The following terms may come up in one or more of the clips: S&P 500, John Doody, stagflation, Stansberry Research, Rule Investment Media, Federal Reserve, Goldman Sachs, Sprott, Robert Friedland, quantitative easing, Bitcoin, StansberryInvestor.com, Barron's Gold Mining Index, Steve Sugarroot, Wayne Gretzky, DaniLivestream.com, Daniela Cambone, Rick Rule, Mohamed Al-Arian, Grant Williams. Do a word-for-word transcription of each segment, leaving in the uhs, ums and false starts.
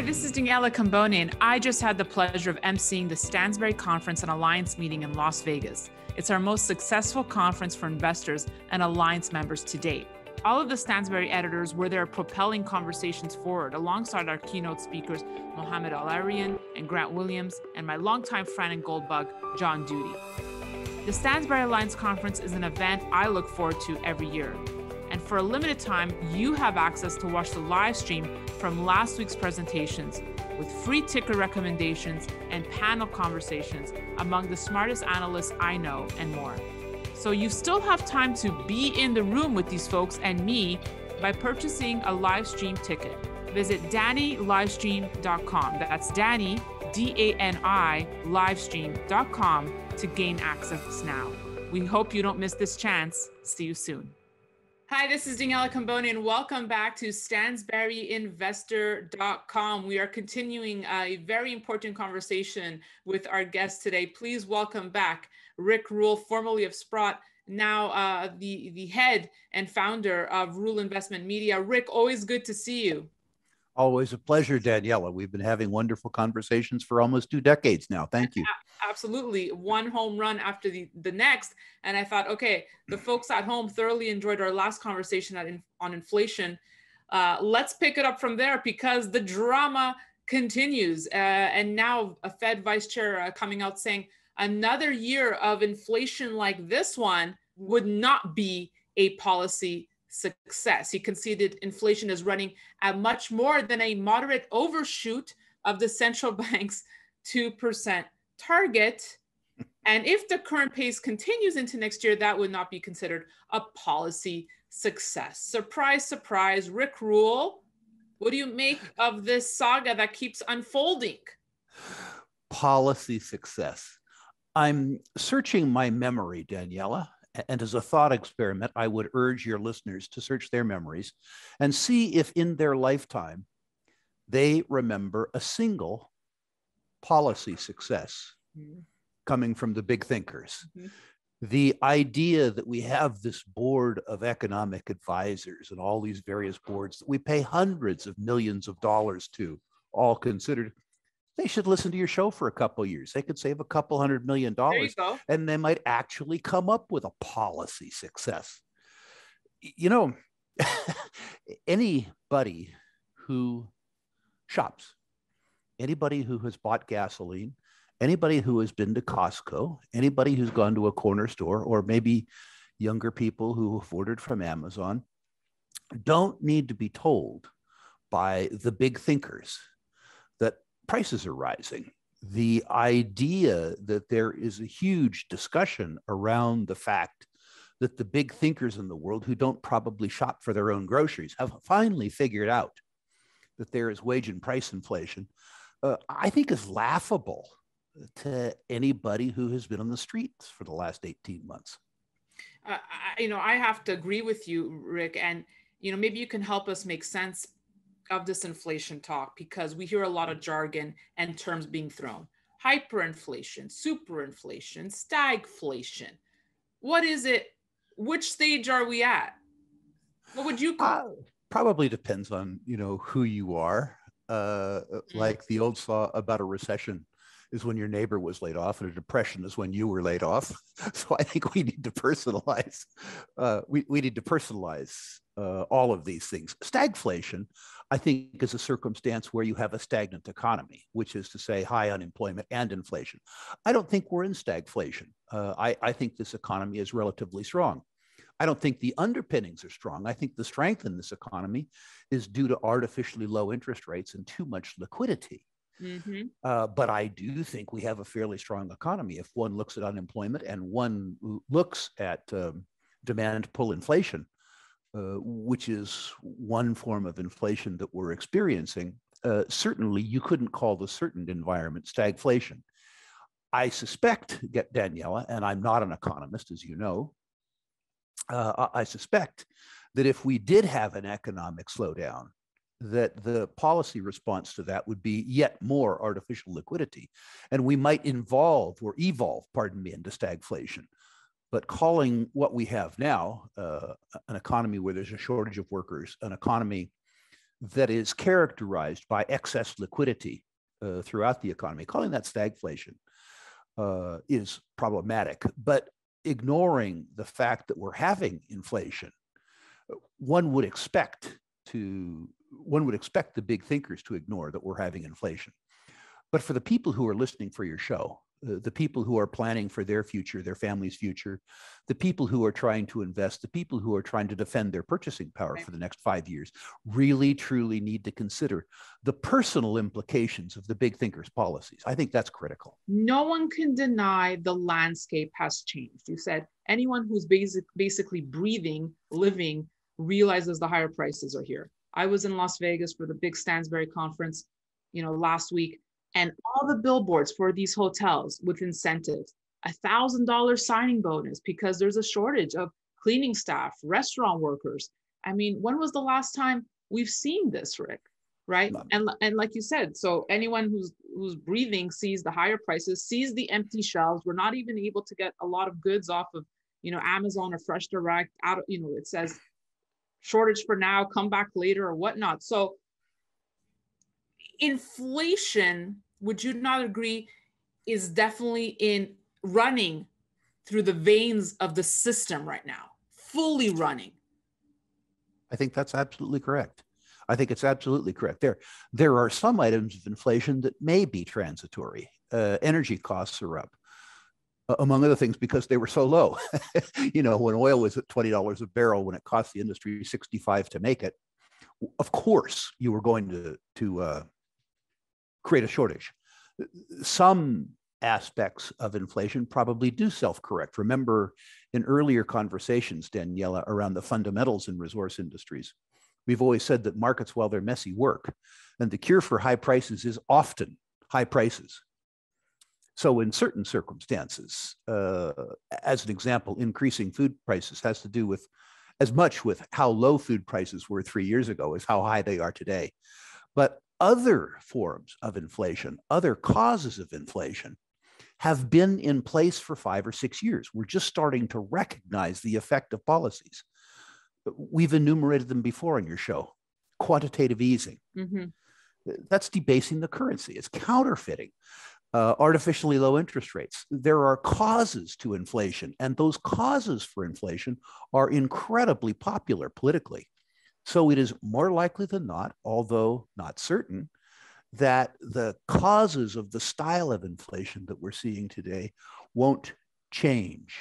Hi, this is Daniela Cambone, and I just had the pleasure of emceeing the Stansberry Conference and Alliance meeting in Las Vegas. It's our most successful conference for investors and Alliance members to date. All of the Stansberry editors were there propelling conversations forward alongside our keynote speakers, Mohamed Al-Arian and Grant Williams, and my longtime friend and gold bug, John Doody. The Stansberry Alliance Conference is an event I look forward to every year. And for a limited time, you have access to watch the live stream from last week's presentations with free ticker recommendations and panel conversations among the smartest analysts I know and more. So you still have time to be in the room with these folks and me by purchasing a live stream ticket. Visit Dani Livestream dot com. That's Dani, D A N I, livestream dot com to gain access now. We hope you don't miss this chance. See you soon. Hi, this is Daniela Cambone, and welcome back to Stansberry Investor dot com. We are continuing a very important conversation with our guest today. Please welcome back Rick Rule, formerly of Sprott, now uh, the, the head and founder of Rule Investment Media. Rick, always good to see you. Always a pleasure, Daniela. We've been having wonderful conversations for almost two decades now. Thank you. Absolutely. One home run after the, the next. And I thought, okay, the folks at home thoroughly enjoyed our last conversation on, on inflation. Uh, let's pick it up from there because the drama continues. Uh, and now a Fed vice chair uh, coming out saying another year of inflation like this one would not be a policy success. He conceded inflation is running at much more than a moderate overshoot of the central bank's two percent target. And if the current pace continues into next year, that would not be considered a policy success. Surprise, surprise. Rick Rule, what do you make of this saga that keeps unfolding? Policy success. I'm searching my memory, Daniela. And as a thought experiment, I would urge your listeners to search their memories and see if in their lifetime, they remember a single policy success mm-hmm. coming from the big thinkers. Mm-hmm. The idea that we have this board of economic advisors and all these various boards that we pay hundreds of millions of dollars to, all considered, they should listen to your show for a couple of years. They could save a couple hundred million dollars and they might actually come up with a policy success. You know, anybody who shops, anybody who has bought gasoline, anybody who has been to Costco, anybody who's gone to a corner store, or maybe younger people who have ordered from Amazon, don't need to be told by the big thinkers that prices are rising. The idea that there is a huge discussion around the fact that the big thinkers in the world who don't probably shop for their own groceries have finally figured out that there is wage and price inflation, uh, I think is laughable to anybody who has been on the streets for the last eighteen months. Uh, I, you know, I have to agree with you, Rick, and you know, maybe you can help us make sense of this inflation talk, because we hear a lot of jargon and terms being thrown. Hyperinflation, superinflation, stagflation. What is it? Which stage are we at? What would you call it? Uh, probably depends on, you know, who you are. Uh, mm-hmm. Like the old saw about a recession is when your neighbor was laid off, and a depression is when you were laid off. So I think we need to personalize. Uh, we, we need to personalize uh, all of these things. Stagflation, I think, is a circumstance where you have a stagnant economy, which is to say high unemployment and inflation. I don't think we're in stagflation. Uh, I, I think this economy is relatively strong. I don't think the underpinnings are strong. I think the strength in this economy is due to artificially low interest rates and too much liquidity. Mm-hmm. Uh, but I do think we have a fairly strong economy. If one looks at unemployment and one looks at um, demand pull inflation, uh, which is one form of inflation that we're experiencing, uh, certainly you couldn't call the certain environment stagflation. I suspect, Daniela, and I'm not an economist, as you know, uh, I suspect that if we did have an economic slowdown, that the policy response to that would be yet more artificial liquidity. And we might involve or evolve, pardon me, into stagflation. But calling what we have now, uh, an economy where there's a shortage of workers, an economy that is characterized by excess liquidity uh, throughout the economy, calling that stagflation uh, is problematic. But ignoring the fact that we're having inflation, one would expect to one would expect the big thinkers to ignore that we're having inflation. But for the people who are listening for your show, uh, the people who are planning for their future, their family's future, the people who are trying to invest, the people who are trying to defend their purchasing power for the next five years, really, truly need to consider the personal implications of the big thinkers' policies. I think that's critical. No one can deny the landscape has changed. You said anyone who's basic, basically breathing, living, realizes the higher prices are here. I was in Las Vegas for the big Stansberry conference, you know, last week, and all the billboards for these hotels with incentives, a thousand dollar signing bonus because there's a shortage of cleaning staff, restaurant workers. I mean, when was the last time we've seen this, Rick? Right? And and like you said, so anyone who's who's breathing sees the higher prices, sees the empty shelves. We're not even able to get a lot of goods off of, you know, Amazon or Fresh Direct. Out of, you know, it says shortage for now, come back later or whatnot. So inflation, would you not agree, is definitely in running through the veins of the system right now, fully running? I think that's absolutely correct. I think it's absolutely correct. There, there are some items of inflation that may be transitory. Uh, energy costs are up, among other things, because they were so low. You know, when oil was at twenty dollars a barrel, when it cost the industry sixty-five dollars to make it, of course you were going to, to uh, create a shortage. Some aspects of inflation probably do self-correct. Remember, in earlier conversations, Daniela, around the fundamentals in resource industries, we've always said that markets, while they're messy, work. And the cure for high prices is often high prices. So in certain circumstances, uh, as an example, increasing food prices has to do with as much with how low food prices were three years ago as how high they are today. But other forms of inflation, other causes of inflation, have been in place for five or six years. We're just starting to recognize the effect of policies. We've enumerated them before on your show. Quantitative easing. Mm-hmm. That's debasing the currency. It's counterfeiting. Uh, artificially low interest rates. There are causes to inflation, and those causes for inflation are incredibly popular politically. So it is more likely than not, although not certain, that the causes of the style of inflation that we're seeing today won't change.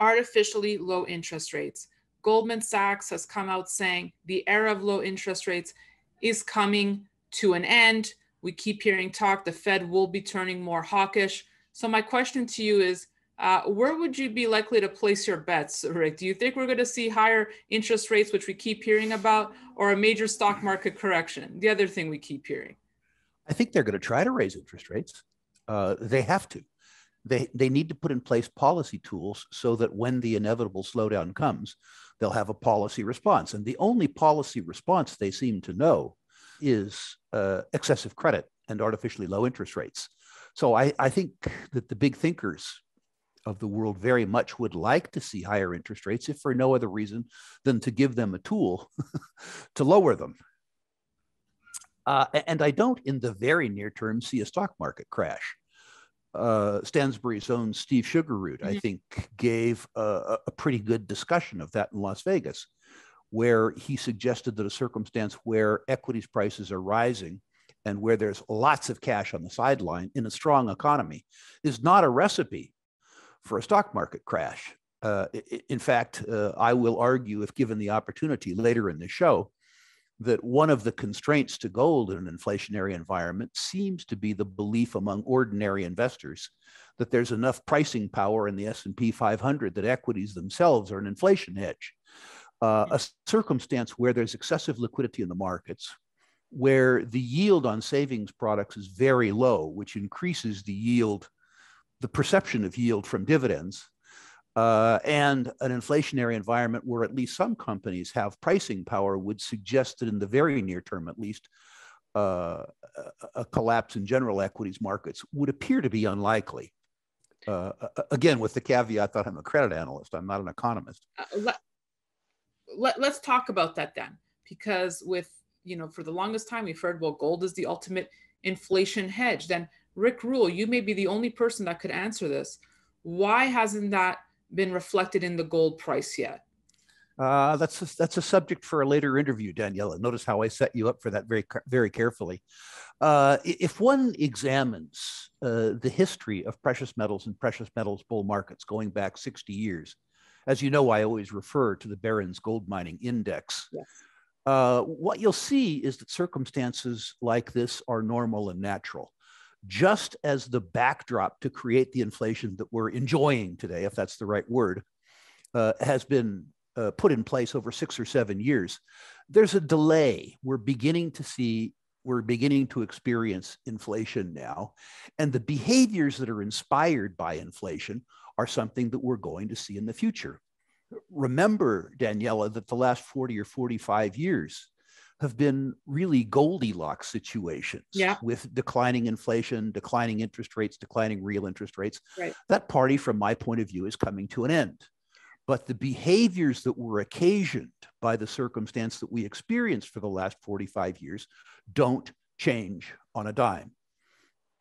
Artificially low interest rates. Goldman Sachs has come out saying the era of low interest rates is coming to an end. We keep hearing talk, the Fed will be turning more hawkish. So my question to you is, uh, where would you be likely to place your bets, Rick? Do you think we're going to see higher interest rates, which we keep hearing about, or a major stock market correction, the other thing we keep hearing? I think they're going to try to raise interest rates. Uh, they have to. They, they need to put in place policy tools so that when the inevitable slowdown comes, they'll have a policy response. And the only policy response they seem to know is uh, excessive credit and artificially low interest rates. So I, I think that the big thinkers of the world very much would like to see higher interest rates, if for no other reason than to give them a tool to lower them. Uh, and I don't, in the very near term, see a stock market crash. Uh, Stansberry's own Steve Sugarroot, mm-hmm. I think, gave a, a pretty good discussion of that in Las Vegas, where he suggested that a circumstance where equities prices are rising and where there's lots of cash on the sideline in a strong economy is not a recipe for a stock market crash. Uh, in fact, uh, I will argue, if given the opportunity later in the show, that one of the constraints to gold in an inflationary environment seems to be the belief among ordinary investors that there's enough pricing power in the S and P five hundred that equities themselves are an inflation hedge. Uh, a circumstance where there's excessive liquidity in the markets, where the yield on savings products is very low, which increases the yield, the perception of yield from dividends, uh, and an inflationary environment where at least some companies have pricing power would suggest that in the very near term, at least, uh, a collapse in general equities markets would appear to be unlikely. Uh, again, with the caveat that I'm a credit analyst, I'm not an economist. Uh, let- Let, let's talk about that then. because with, you know, for the longest time we've heard, well, gold is the ultimate inflation hedge. Then Rick Rule, you may be the only person that could answer this. Why hasn't that been reflected in the gold price yet? Uh, that's a, that's a subject for a later interview, Daniela. Notice how I set you up for that very, very carefully. Uh, if one examines uh, the history of precious metals and precious metals bull markets going back sixty years, as you know, I always refer to the Barron's Gold Mining Index. Yes. Uh, what you'll see is that circumstances like this are normal and natural, just as the backdrop to create the inflation that we're enjoying today, if that's the right word, uh, has been Uh, put in place over six or seven years. There's a delay. We're beginning to see, we're beginning to experience inflation now. And the behaviors that are inspired by inflation are something that we're going to see in the future. Remember, Daniela, that the last forty or forty-five years have been really Goldilocks situations, yeah, with declining inflation, declining interest rates, declining real interest rates. Right. That party, from my point of view, is coming to an end. But the behaviors that were occasioned by the circumstance that we experienced for the last forty-five years don't change on a dime.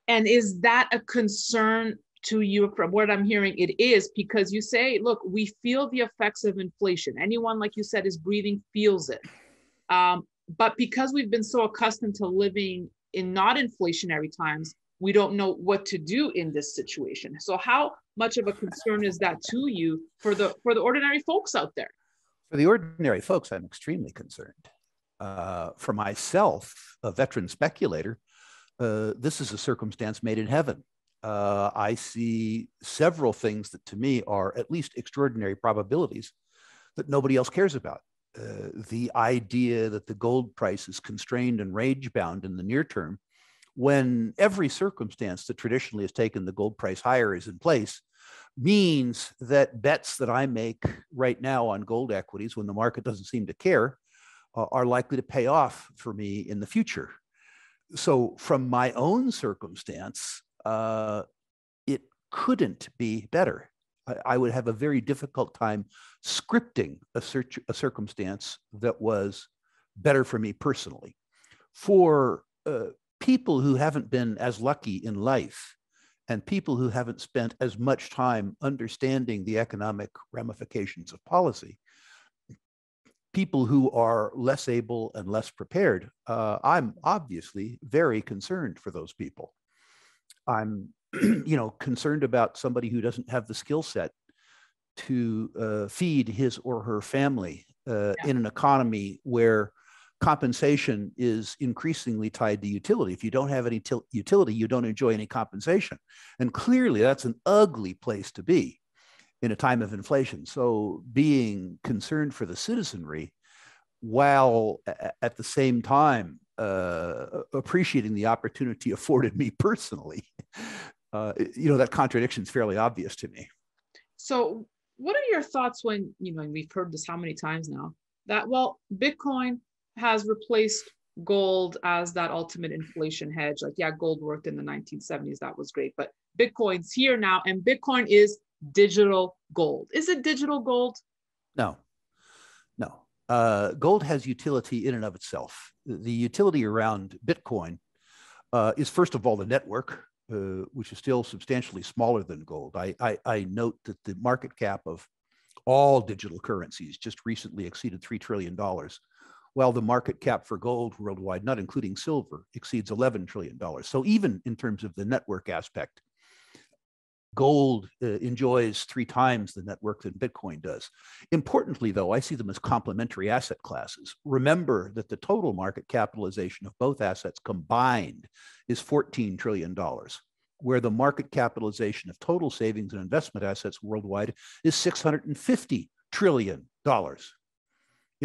And is that a concern to you? From what I'm hearing, it is, because you say, look, we feel the effects of inflation. Anyone, like you said, is breathing, feels it. Um, but because we've been so accustomed to living in not inflationary times, we don't know what to do in this situation. So how much of a concern is that to you for the for the ordinary folks out there? For the ordinary folks, I'm extremely concerned. Uh, for myself, a veteran speculator, uh, this is a circumstance made in heaven. Uh, I see several things that to me are at least extraordinary probabilities that nobody else cares about. Uh, the idea that the gold price is constrained and range-bound in the near term, when every circumstance that traditionally has taken the gold price higher is in place, means that bets that I make right now on gold equities when the market doesn't seem to care uh, are likely to pay off for me in the future. So from my own circumstance, uh, it couldn't be better. I, I would have a very difficult time scripting a, search, a circumstance that was better for me personally. For uh, people who haven't been as lucky in life and people who haven't spent as much time understanding the economic ramifications of policy, people who are less able and less prepared, uh, I'm obviously very concerned for those people. I'm you know, concerned about somebody who doesn't have the skill set to uh, feed his or her family uh, yeah. in an economy where compensation is increasingly tied to utility. If you don't have any utility, you don't enjoy any compensation. And clearly that's an ugly place to be in a time of inflation. So being concerned for the citizenry while at the same time uh, appreciating the opportunity afforded me personally, uh, you know, that contradiction is fairly obvious to me. So what are your thoughts when, you know, and we've heard this how many times now, that, well, Bitcoin has replaced gold as that ultimate inflation hedge. Like, yeah, gold worked in the nineteen seventies. That was great. But Bitcoin's here now, and Bitcoin is digital gold. Is it digital gold? No, no. Uh, gold has utility in and of itself. The utility around Bitcoin uh, is, first of all, the network, uh, which is still substantially smaller than gold. I, I, I note that the market cap of all digital currencies just recently exceeded three trillion dollars. While the market cap for gold worldwide, not including silver, exceeds eleven trillion dollars. So even in terms of the network aspect, gold uh, enjoys three times the network than Bitcoin does. Importantly, though, I see them as complementary asset classes. Remember that the total market capitalization of both assets combined is fourteen trillion dollars, where the market capitalization of total savings and investment assets worldwide is six hundred fifty trillion dollars.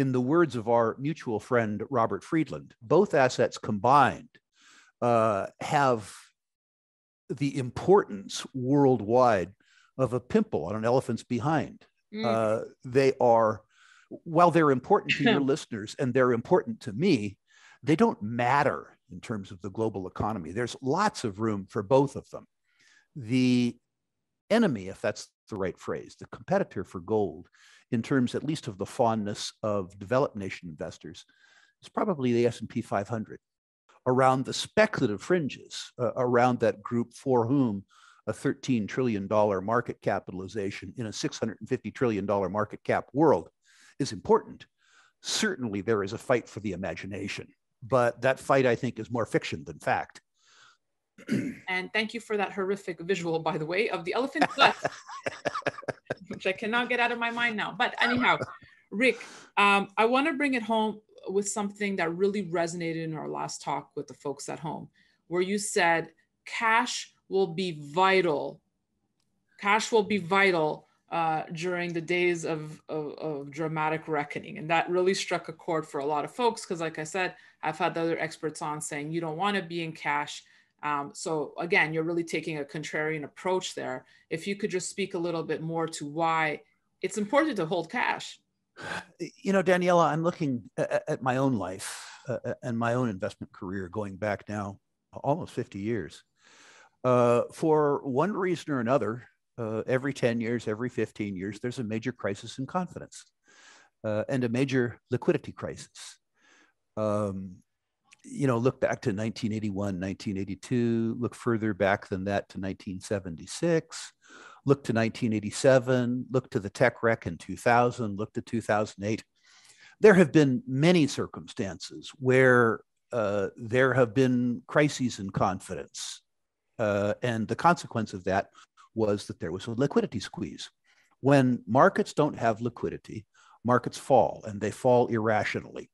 In the words of our mutual friend, Robert Friedland, both assets combined uh, have the importance worldwide of a pimple on an elephant's behind. Mm. Uh, they are, while they're important to your listeners and they're important to me, they don't matter in terms of the global economy. There's lots of room for both of them. The enemy, if that's the right phrase, the competitor for gold, in terms at least of the fondness of developed nation investors, is probably the S and P five hundred, around the speculative fringes, uh, around that group for whom a thirteen trillion dollars market capitalization in a six hundred fifty trillion dollars market cap world is important. Certainly there is a fight for the imagination, but that fight, I think, is more fiction than fact. And thank you for that horrific visual, by the way, of the elephant's butt, which I cannot get out of my mind now. But anyhow, Rick, um, I want to bring it home with something that really resonated in our last talk with the folks at home, where you said cash will be vital. Cash will be vital uh, during the days of, of, of dramatic reckoning. And that really struck a chord for a lot of folks, because like I said, I've had the other experts on saying you don't want to be in cash. Um, so again, you're really taking a contrarian approach there. If you could just speak a little bit more to why it's important to hold cash. You know, Daniela, I'm looking at, at my own life uh, and my own investment career going back now almost fifty years. Uh, for one reason or another, uh, every ten years, every fifteen years, there's a major crisis in confidence uh, and a major liquidity crisis. Um, you know, look back to nineteen eighty-one, nineteen eighty-two, look further back than that to nineteen seventy-six. Look to nineteen eighty-seven, look to the tech wreck in two thousand, look to two thousand eight. There have been many circumstances where uh, there have been crises in confidence. Uh, and the consequence of that was that there was a liquidity squeeze. When markets don't have liquidity, markets fall, and they fall irrationally.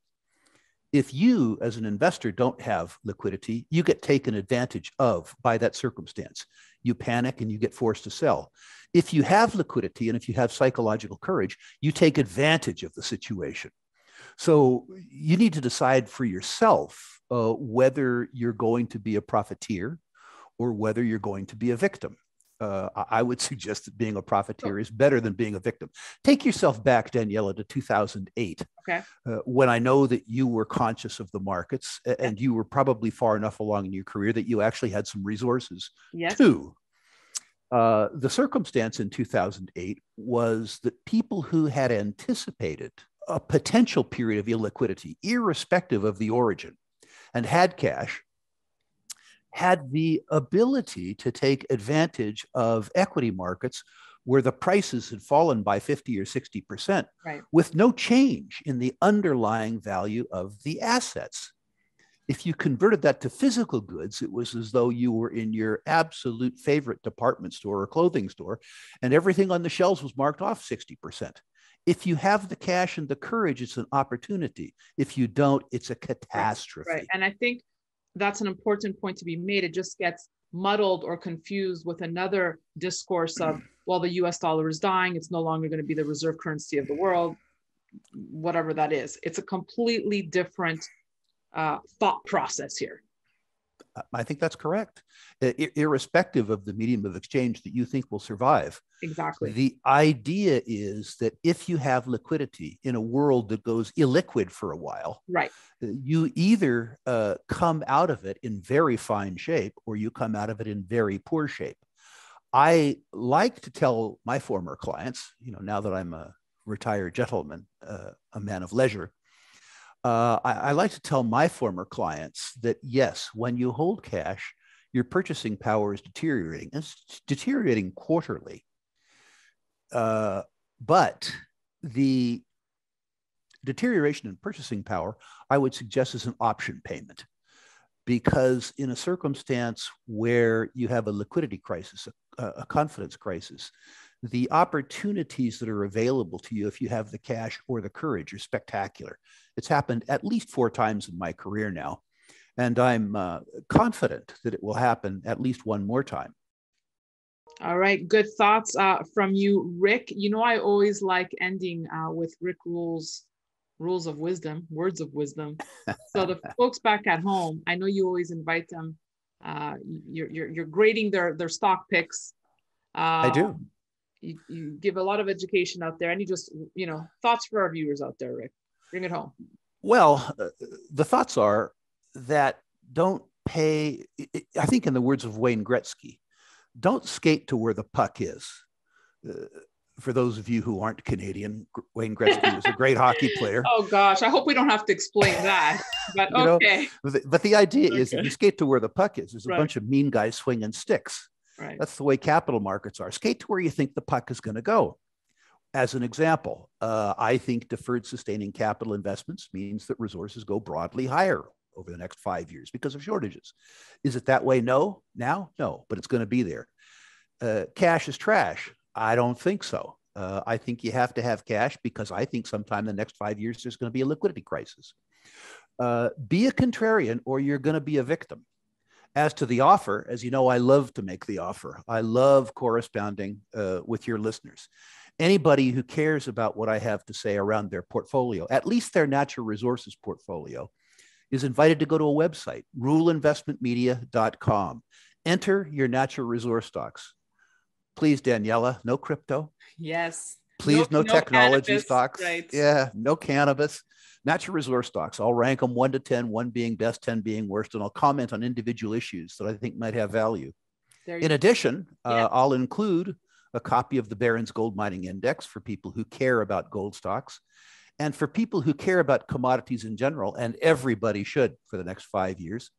If you, as an investor, don't have liquidity, you get taken advantage of by that circumstance. You panic and you get forced to sell. If you have liquidity and if you have psychological courage, you take advantage of the situation. So you need to decide for yourself uh, whether you're going to be a profiteer or whether you're going to be a victim. Uh, I would suggest that being a profiteer is better than being a victim. Take yourself back, Daniela, to two thousand eight, okay. uh, when I know that you were conscious of the markets and you were probably far enough along in your career that you actually had some resources, yes. too. Uh, the circumstance in two thousand eight was that people who had anticipated a potential period of illiquidity, irrespective of the origin, and had cash, had the ability to take advantage of equity markets where the prices had fallen by fifty or sixty percent, right. with no change in the underlying value of the assets. If you converted that to physical goods, it was as though you were in your absolute favorite department store or clothing store, and everything on the shelves was marked off sixty percent. If you have the cash and the courage, it's an opportunity. If you don't, it's a catastrophe. Right, and I think that's an important point to be made. It just gets muddled or confused with another discourse of, well, the U S dollar is dying. It's no longer going to be the reserve currency of the world, whatever that is. It's a completely different uh, thought process here. I think that's correct. Ir- irrespective of the medium of exchange that you think will survive. Exactly. The idea is that if you have liquidity in a world that goes illiquid for a while, right. you either uh, come out of it in very fine shape or you come out of it in very poor shape. I like to tell my former clients, you know, now that I'm a retired gentleman, uh, a man of leisure, Uh, I, I like to tell my former clients that, yes, when you hold cash, your purchasing power is deteriorating. It's deteriorating quarterly. Uh, but the deterioration in purchasing power, I would suggest, is an option payment. Because in a circumstance where you have a liquidity crisis, a, a confidence crisis, the opportunities that are available to you if you have the cash or the courage are spectacular. It's happened at least four times in my career now, and I'm uh, confident that it will happen at least one more time. All right, good thoughts uh, from you, Rick. You know, I always like ending uh, with Rick Rule's rules of wisdom, words of wisdom. So the folks back at home, I know you always invite them. Uh, you're, you're, you're grading their, their stock picks. Uh, I do. You, you give a lot of education out there. Any just, you know, thoughts for our viewers out there, Rick? Bring it home. Well, uh, the thoughts are that don't pay, I think in the words of Wayne Gretzky, don't skate to where the puck is. Uh, for those of you who aren't Canadian, Wayne Gretzky was a great hockey player. Oh gosh, I hope we don't have to explain that, but okay. You know, but the idea okay. is that you skate to where the puck is. There's a right. bunch of mean guys swinging sticks. Right. That's the way capital markets are. Skate to where you think the puck is going to go. As an example, uh, I think deferred sustaining capital investments means that resources go broadly higher over the next five years because of shortages. Is it that way? No. Now? No, but it's going to be there. Uh, cash is trash. I don't think so. Uh, I think you have to have cash because I think sometime in the next five years, there's going to be a liquidity crisis. Uh, be a contrarian or you're going to be a victim. As to the offer, as you know, I love to make the offer. I love corresponding uh, with your listeners. Anybody who cares about what I have to say around their portfolio, at least their natural resources portfolio, is invited to go to a website, rule investment media dot com. Enter your natural resource stocks. Please, Daniela, no crypto. Yes. Please, no, no, no technology cannabis, stocks. Right. Yeah, no cannabis. Natural resource stocks. I'll rank them one to ten, one being best, ten being worst, and I'll comment on individual issues that I think might have value. There In addition, yeah. uh, I'll include a copy of the Barron's Gold Mining Index for people who care about gold stocks and for people who care about commodities in general, and everybody should for the next five years.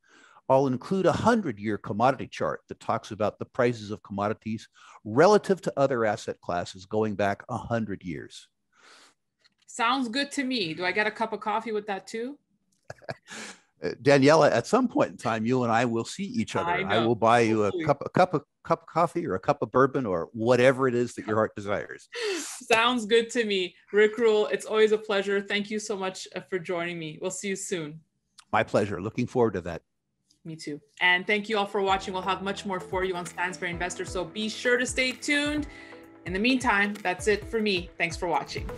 I'll include a hundred-year commodity chart that talks about the prices of commodities relative to other asset classes going back a hundred years. Sounds good to me. Do I get a cup of coffee with that too? Daniela, at some point in time, you and I will see each other. I, and I will buy you a cup, a cup of cup of coffee or a cup of bourbon or whatever it is that your heart desires. Sounds good to me. Rick Rule, it's always a pleasure. Thank you so much for joining me. We'll see you soon. My pleasure. Looking forward to that. Me too. And thank you all for watching. We'll have much more for you on Stansberry Investor, so be sure to stay tuned. In the meantime, that's it for me. Thanks for watching.